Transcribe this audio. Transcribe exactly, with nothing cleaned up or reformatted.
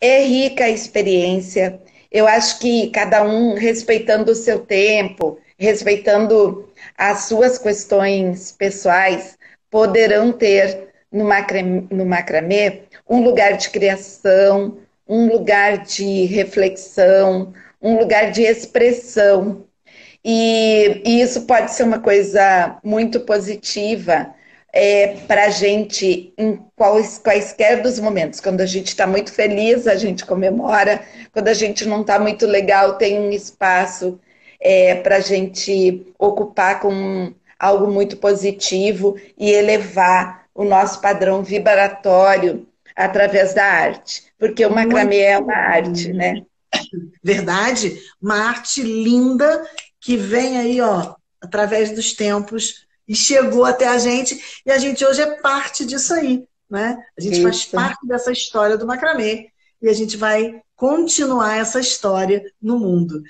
É rica a experiência. Eu acho que cada um respeitando o seu tempo, respeitando as suas questões pessoais, poderão ter no macramê, no macramê um lugar de criação, um lugar de reflexão, um lugar de expressão. E, e isso pode ser uma coisa muito positiva é, para a gente em quais, quaisquer dos momentos. Quando a gente está muito feliz, a gente comemora. Quando a gente não está muito legal, tem um espaço é, para a gente ocupar com algo muito positivo e elevar o nosso padrão vibratório através da arte. Porque o macramê é uma arte, né? Verdade, uma arte linda que vem aí, ó, através dos tempos e chegou até a gente, e a gente hoje é parte disso aí, né? A gente Isso. faz parte dessa história do macramê e a gente vai continuar essa história no mundo.